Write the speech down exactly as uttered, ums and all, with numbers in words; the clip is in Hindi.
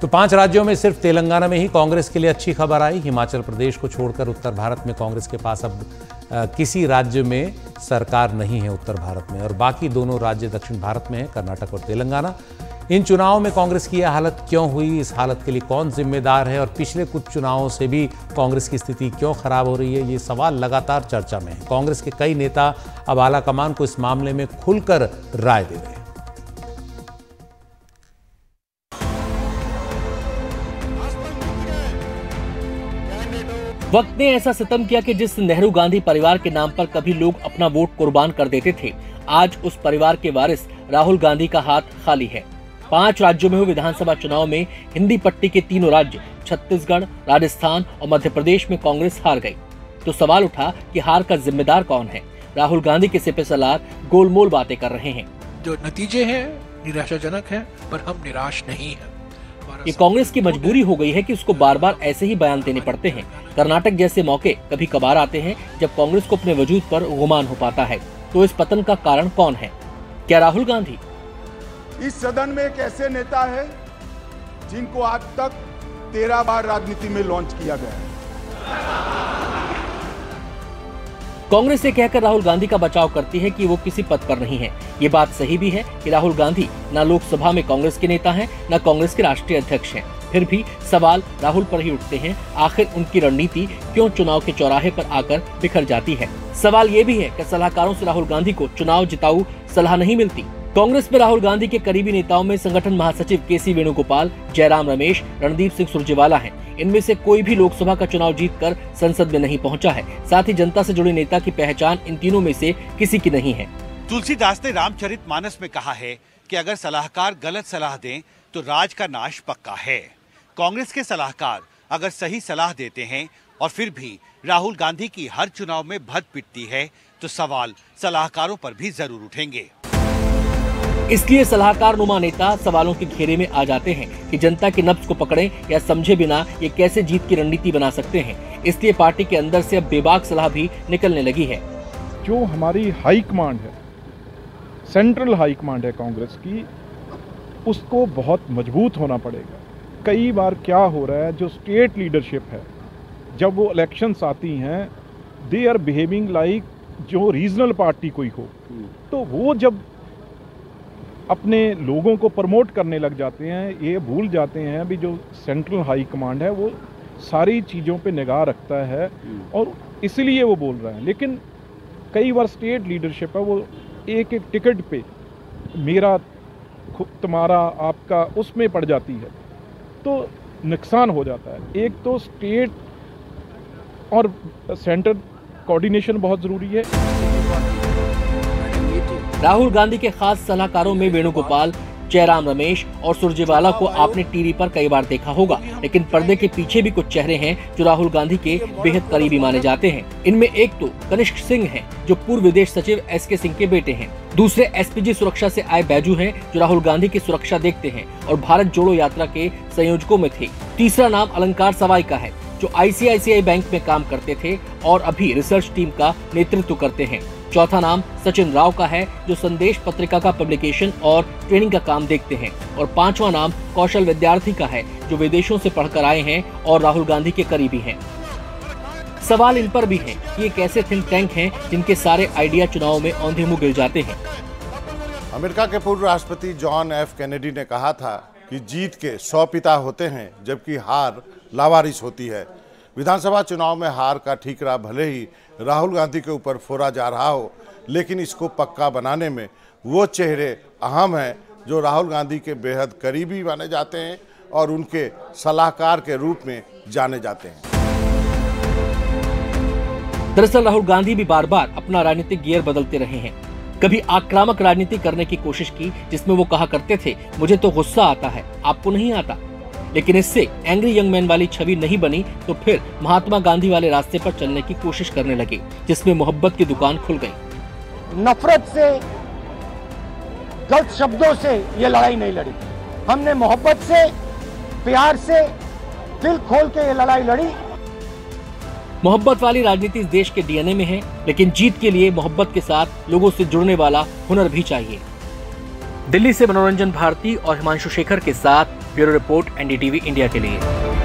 तो पांच राज्यों में सिर्फ तेलंगाना में ही कांग्रेस के लिए अच्छी खबर आई। हिमाचल प्रदेश को छोड़कर उत्तर भारत में कांग्रेस के पास अब आ, किसी राज्य में सरकार नहीं है उत्तर भारत में, और बाकी दोनों राज्य दक्षिण भारत में है, कर्नाटक और तेलंगाना। इन चुनावों में कांग्रेस की यह हालत क्यों हुई, इस हालत के लिए कौन जिम्मेदार है और पिछले कुछ चुनावों से भी कांग्रेस की स्थिति क्यों खराब हो रही है, ये सवाल लगातार चर्चा में है। कांग्रेस के कई नेता अब आलाकमान को इस मामले में खुलकर राय दे रहे हैं। वक्त ने ऐसा सितम किया कि जिस नेहरू गांधी परिवार के नाम पर कभी लोग अपना वोट कुर्बान कर देते थे, आज उस परिवार के वारिस राहुल गांधी का हाथ खाली है। पांच राज्यों में हुए विधानसभा चुनाव में हिंदी पट्टी के तीनों राज्य छत्तीसगढ़, राजस्थान और मध्य प्रदेश में कांग्रेस हार गई। तो सवाल उठा कि हार का जिम्मेदार कौन है। राहुल गांधी के सिपे सलार गोलमोल बातें कर रहे हैं। जो नतीजे है निराशाजनक है, पर हम निराश नहीं है। ये कांग्रेस की मजबूरी हो गई है कि उसको बार बार ऐसे ही बयान देने पड़ते हैं। कर्नाटक जैसे मौके कभी कभार आते हैं जब कांग्रेस को अपने वजूद पर गुमान हो पाता है। तो इस पतन का कारण कौन है? क्या राहुल गांधी? इस सदन में एक ऐसे नेता है जिनको आज तक तेरह बार राजनीति में लॉन्च किया गया है। कांग्रेस ये कहकर राहुल गांधी का बचाव करती है कि वो किसी पद पर नहीं है। ये बात सही भी है कि राहुल गांधी ना लोकसभा में कांग्रेस के नेता हैं, ना कांग्रेस के राष्ट्रीय अध्यक्ष हैं। फिर भी सवाल राहुल पर ही उठते हैं, आखिर उनकी रणनीति क्यों चुनाव के चौराहे पर आकर बिखर जाती है। सवाल ये भी है कि सलाहकारों से राहुल गांधी को चुनाव जिताऊ सलाह नहीं मिलती। कांग्रेस में राहुल गांधी के करीबी नेताओं में संगठन महासचिव केसी वेणुगोपाल, जयराम रमेश, रणदीप सिंह सुरजेवाला हैं। इनमें से कोई भी लोकसभा का चुनाव जीतकर संसद में नहीं पहुंचा है। साथ ही जनता से जुड़े नेता की पहचान इन तीनों में से किसी की नहीं है। तुलसीदास ने रामचरितमानस में कहा है कि अगर सलाहकार गलत सलाह दें तो राज का नाश पक्का है। कांग्रेस के सलाहकार अगर सही सलाह देते हैं और फिर भी राहुल गांधी की हर चुनाव में भद पिटती है, तो सवाल सलाहकारों पर भी जरूर उठेंगे। इसलिए सलाहकार नुमा नेता सवालों के घेरे में आ जाते हैं कि जनता के नब्ज को पकड़े या समझे बिना ये कैसे जीत की रणनीति बना सकते हैं। इसलिए पार्टी के अंदर से अब बेबाक सलाह भी निकलने लगी है। जो हमारी हाई कमांड है, सेंट्रल हाई कमांड है कांग्रेस की, उसको बहुत मजबूत होना पड़ेगा। कई बार क्या हो रहा है, जो स्टेट लीडरशिप है, जब वो इलेक्शंस आती हैं, दे आर बिहेविंग लाइक जो रीजनल पार्टी कोई हो, तो वो जब अपने लोगों को प्रमोट करने लग जाते हैं, ये भूल जाते हैं भी जो सेंट्रल हाई कमांड है वो सारी चीज़ों पे निगाह रखता है और इसलिए वो बोल रहे हैं। लेकिन कई बार स्टेट लीडरशिप है, वो एक एक टिकट पे मेरा तुम्हारा आपका उसमें पड़ जाती है, तो नुकसान हो जाता है। एक तो स्टेट और सेंटर कोऑर्डिनेशन बहुत ज़रूरी है। राहुल गांधी के खास सलाहकारों में वेणुगोपाल, जयराम रमेश और सुरजेवाला को आपने टीवी पर कई बार देखा होगा, लेकिन पर्दे के पीछे भी कुछ चेहरे हैं जो राहुल गांधी के बेहद करीबी माने जाते हैं। इनमें एक तो कनिष्क सिंह हैं, जो पूर्व विदेश सचिव एसके सिंह के बेटे हैं। दूसरे एसपीजी सुरक्षा से आए बैजू हैं, जो राहुल गांधी की सुरक्षा देखते हैं और भारत जोड़ो यात्रा के संयोजकों में थे। तीसरा नाम अलंकार सवाई का है, जो आई सी आई सी आई बैंक में काम करते थे और अभी रिसर्च टीम का नेतृत्व करते हैं। चौथा नाम सचिन राव का है, जो संदेश पत्रिका का पब्लिकेशन और ट्रेनिंग का काम देखते हैं। और पांचवा नाम कौशल विद्यार्थी का है, जो विदेशों से पढ़कर आए हैं और राहुल गांधी के करीबी हैं। सवाल इन पर भी है कि ये कैसे थिंक टैंक हैं जिनके सारे आइडिया चुनाव में औंधे मुंह गिर जाते हैं। अमेरिका के पूर्व राष्ट्रपति जॉन एफ कैनेडी ने कहा था कि जीत के सौ पिता होते हैं जबकि हार लावारिस होती है। विधानसभा चुनाव में हार का ठीकरा भले ही राहुल गांधी के ऊपर फोड़ा जा रहा हो, लेकिन इसको पक्का बनाने में वो चेहरे अहम हैं जो राहुल गांधी के बेहद करीबी माने जाते हैं और उनके सलाहकार के रूप में जाने जाते हैं। दरअसल राहुल गांधी भी बार बार अपना राजनीतिक गियर बदलते रहे हैं। कभी आक्रामक राजनीति करने की कोशिश की, जिसमें वो कहा करते थे मुझे तो गुस्सा आता है, आपको नहीं आता। लेकिन इससे एंग्री यंग मैन वाली छवि नहीं बनी, तो फिर महात्मा गांधी वाले रास्ते पर चलने की कोशिश करने लगे, जिसमें मोहब्बत की दुकान खुल गई। नफरत से, गलत शब्दों से ये लड़ाई नहीं लड़ी हमने, मोहब्बत से, प्यार से, दिल खोल के ये लड़ाई लड़ी। मोहब्बत वाली राजनीति इस देश के डी एन ए में है, लेकिन जीत के लिए मोहब्बत के साथ लोगों से जुड़ने वाला हुनर भी चाहिए। दिल्ली से मनोरंजन भारती और हिमांशु शेखर के साथ ब्यूरो रिपोर्ट एनडीटीवी इंडिया के लिए।